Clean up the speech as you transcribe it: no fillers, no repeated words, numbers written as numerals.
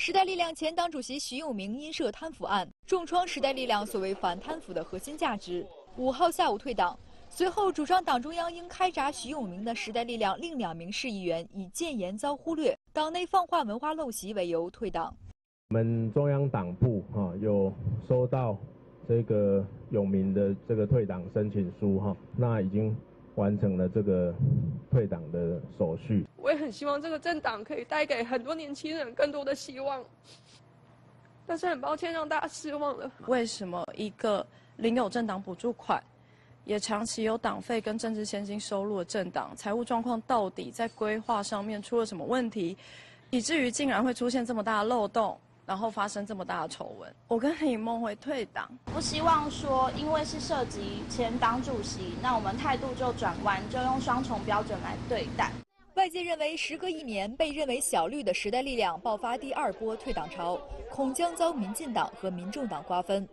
时代力量前党主席徐永明因涉贪腐案重创时代力量所谓反贪腐的核心价值，5号下午退党。随后主张党中央应开闸徐永明的时代力量另2名市议员以建言遭忽略、党内放话文化陋习为由退党。我们中央党部有收到这个永明的这个退党申请书那已经完成了这个退党的手续。 我也很希望这个政党可以带给很多年轻人更多的希望，但是很抱歉让大家失望了。为什么一个领有政党补助款，也长期有党费跟政治现金收入的政党，财务状况到底在规划上面出了什么问题，以至于竟然会出现这么大的漏洞？ 然后发生这么大的丑闻，我跟李梦会退党。我希望说，因为是涉及前党主席，那我们态度就转弯，就用双重标准来对待。外界认为，时隔1年被认为小绿的时代力量爆发第2波退党潮，恐将遭民进党和民众党瓜分。